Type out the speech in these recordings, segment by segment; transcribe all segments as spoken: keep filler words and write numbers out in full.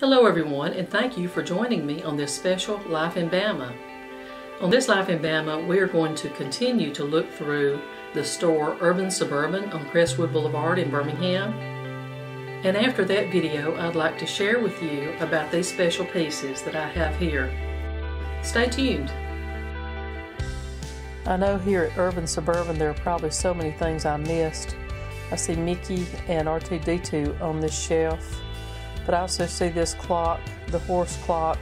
Hello everyone, and thank you for joining me on this special Life in Bama. On this Life in Bama, we are going to continue to look through the store Urban Suburban on Crestwood Boulevard in Birmingham. And after that video, I'd like to share with you about these special pieces that I have here. Stay tuned. I know here at Urban Suburban, there are probably so many things I missed. I see Mickey and R two D two on this shelf. But I also see this clock, the horse clock.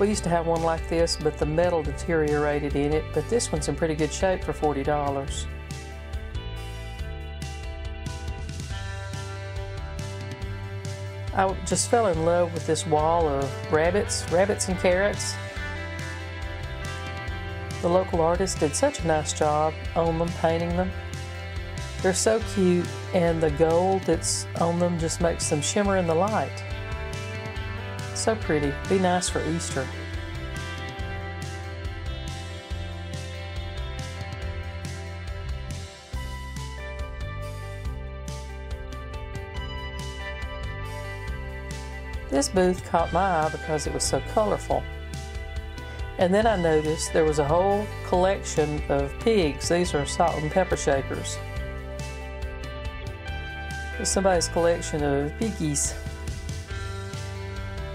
We used to have one like this, but the metal deteriorated in it, but this one's in pretty good shape for forty dollars. I just fell in love with this wall of rabbits, rabbits and carrots. The local artist did such a nice job on them, painting them. They're so cute, and the gold that's on them just makes them shimmer in the light. So pretty. Be nice for Easter. This booth caught my eye because it was so colorful. And then I noticed there was a whole collection of pigs. These are salt and pepper shakers. Somebody's collection of piggies.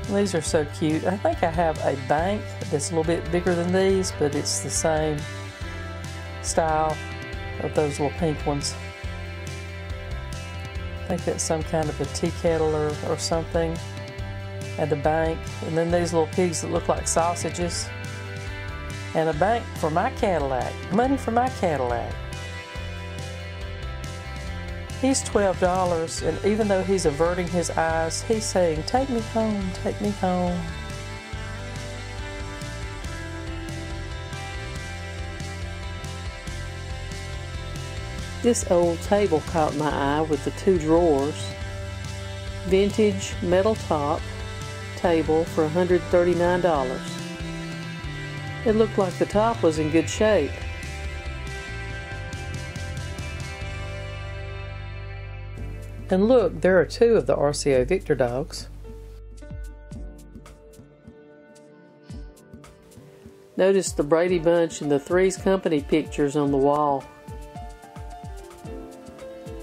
These are so cute. I think I have a bank that's a little bit bigger than these, but it's the same style of those little pink ones. I think that's some kind of a tea kettle or, or something at the bank. And then these little pigs that look like sausages. And a bank for my Cadillac. Money for my Cadillac. He's twelve dollars, and even though he's averting his eyes, he's saying, "Take me home, take me home." This old table caught my eye with the two drawers. Vintage metal top table for one hundred thirty-nine dollars. It looked like the top was in good shape. And look, there are two of the R C A Victor dogs. Notice the Brady Bunch and the Three's Company pictures on the wall.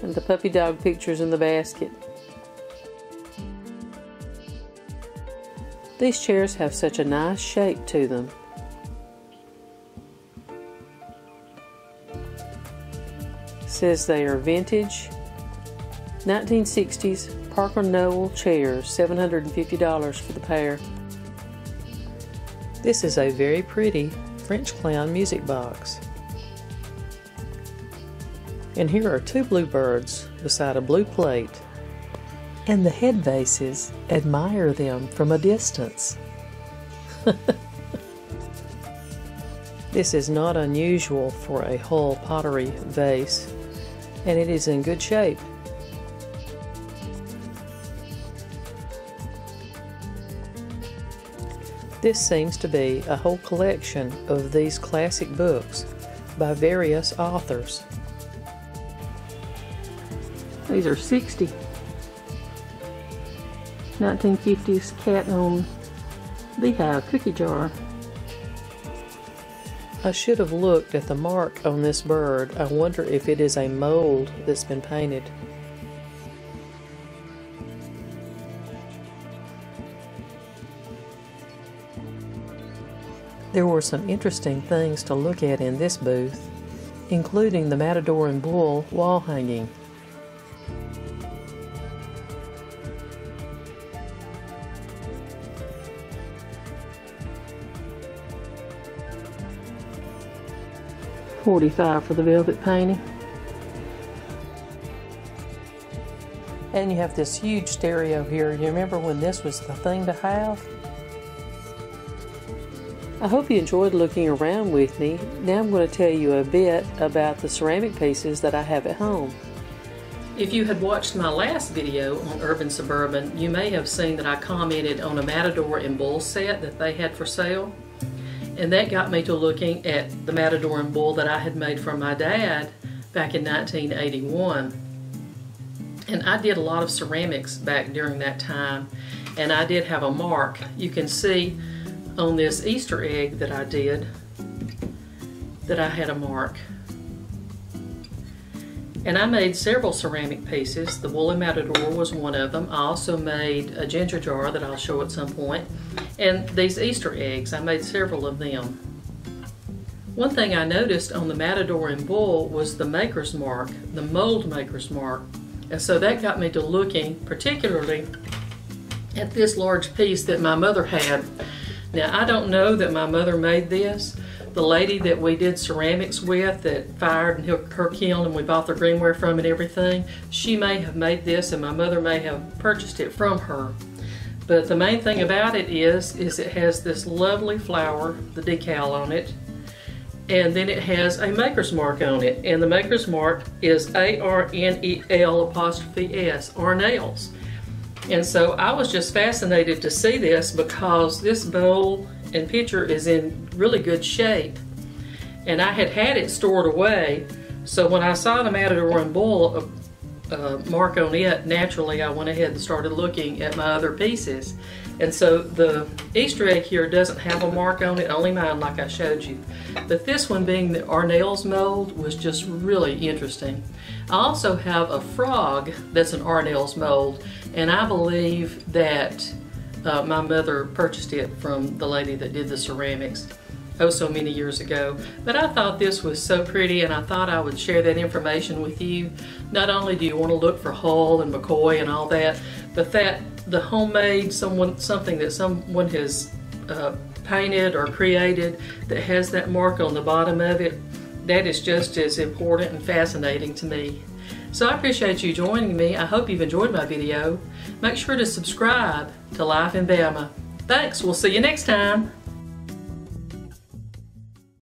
And the puppy dog pictures in the basket. These chairs have such a nice shape to them. It says they are vintage nineteen sixties Parker Knoll chairs, seven hundred fifty dollars for the pair. This is a very pretty French clown music box. And here are two bluebirds beside a blue plate. And the head vases admire them from a distance. This is not unusual for a Hull pottery vase, and it is in good shape. This seems to be a whole collection of these classic books by various authors. These are sixty. nineteen fifties cat on beehive cookie jar. I should have looked at the mark on this bird. I wonder if it is a mold that's been painted. There were some interesting things to look at in this booth, including the Matador and Bull wall hanging. forty-five dollars for the velvet painting. And you have this huge stereo here. You remember when this was the thing to have? I hope you enjoyed looking around with me. Now I'm going to tell you a bit about the ceramic pieces that I have at home. If you had watched my last video on Urban Suburban, you may have seen that I commented on a Matador and Bull set that they had for sale. And that got me to looking at the Matador and Bull that I had made for my dad back in nineteen eighty-one. And I did a lot of ceramics back during that time. and I did have a mark. You can see on this Easter egg that I did that I had a mark. And I made several ceramic pieces. The woolly matador was one of them. I also made a ginger jar that I'll show at some point. And these Easter eggs, I made several of them. One thing I noticed on the matador and bull was the maker's mark, the mold maker's mark. And so that got me to looking particularly at this large piece that my mother had. Now, I don't know that my mother made this. The lady that we did ceramics with that fired and her kiln and we bought the greenware from and everything, she may have made this and my mother may have purchased it from her. But the main thing about it is, is it has this lovely flower, the decal on it, and then it has a maker's mark on it. And the maker's mark is A R N E L apostrophe S, Arnel's. And so I was just fascinated to see this because this bowl and pitcher is in really good shape, and I had had it stored away, so when I saw the matador and bull uh, uh, mark on it, naturally I went ahead and started looking at my other pieces. And so the Easter egg here doesn't have a mark on it, only mine, like I showed you, but this one being the Arnel's mold was just really interesting. I also have a frog that's an Arnel's mold, and I believe that Uh, my mother purchased it from the lady that did the ceramics oh so many years ago. But I thought this was so pretty, and I thought I would share that information with you. Not only do you want to look for Hull and McCoy and all that, but that the homemade someone something that someone has uh, painted or created that has that mark on the bottom of it, that is just as important and fascinating to me. So I appreciate you joining me. I hope you've enjoyed my video. Make sure to subscribe to Life in Bama. Thanks, we'll see you next time.